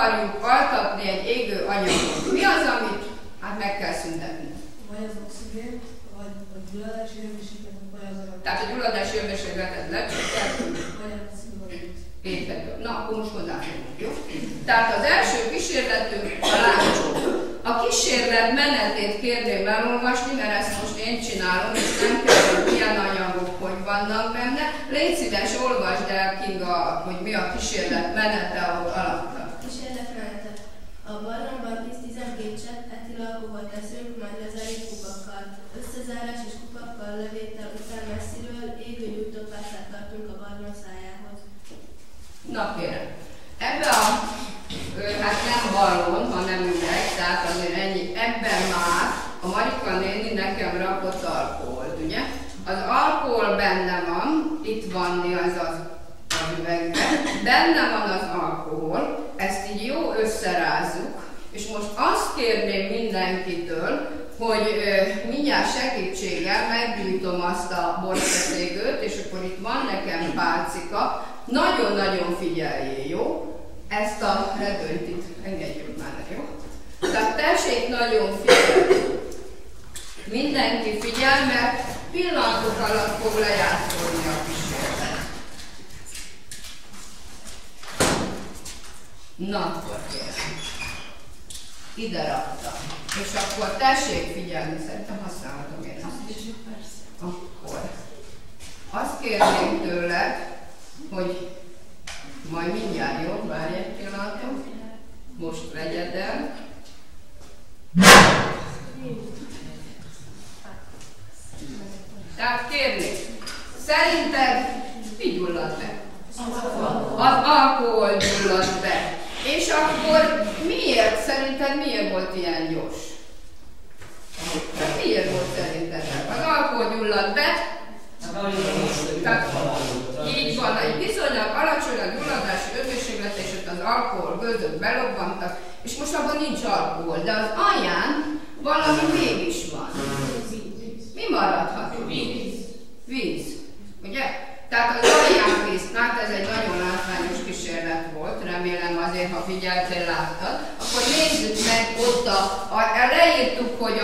akarjuk altatni egy égő anyagot. Mi az, amit hát meg kell szüntetni? Vagy az oxigént, vagy a gyulladás hőmérsékletet, vagy az adat. Tehát a gyulladás hőmérsékletet lecsökkentünk. Na, akkor most hozzáfogunk, jó? Tehát az első kísérletünk a lángcsóva. A kísérlet menetét kérném elolvasni, mert ezt most én csinálom, és nem tudom, milyen anyagok hogy vannak benne. Légy szíves, olvasd el, Kinga, hogy mi a kísérlet menete, ahol alatta. Kísérlet menete. A barlangban 10-12 csepp etilálkóval teszünk, majd lezeljük kupakkal. Összezárás és kupakkal levétel után messziről égő gyújtópászát tartunk a barlang szájához. Na kérem, ebbe a hát nem ballon, hanem üveg, tehát azért ennyi. Ebben már a Marika néni nekem rakott alkoholt, ugye? Az alkohol benne van, itt van ez az üvegben, benne van az alkohol, ezt így jó összerázzuk, és most azt kérném mindenkitől, hogy mindjárt segítséggel meggyújtom azt a borfeszégőt, és akkor itt van nekem pálcika, nagyon-nagyon figyeljél, jó? Ezt a redőnyt itt engedjük már, jó? Tehát tessék nagyon figyelni. Mindenki figyel, mert pillanatok alatt fog lejátszolni a kísérlet. Na, akkor kérem. Ide raktam. És akkor tessék figyelni, szerintem használhatom én azt is. Akkor azt kérném tőled, hogy majd mindjárt, jó? Várj egy pillanatot. Most vegyed el. Tehát kérnék, szerinted mi gyullad be? Az alkohol gyullad be. És akkor miért, szerinted miért volt ilyen gyors? Tehát miért volt szerinted? Az alkohol gyullad be. Tehát így van, egy bizonyos alacsony a gyulladási hőmérséklet, és ott az alkohol gőzök belobbantak, és most abban nincs alkohol, de az alján valami mégis van. Mi maradhat? Víz. Víz. Ugye? Tehát az alján víz, hát ez egy nagyon látványos kísérlet volt, remélem azért, ha figyeltél, láttad. Akkor nézzük meg ott, leírtuk, hogy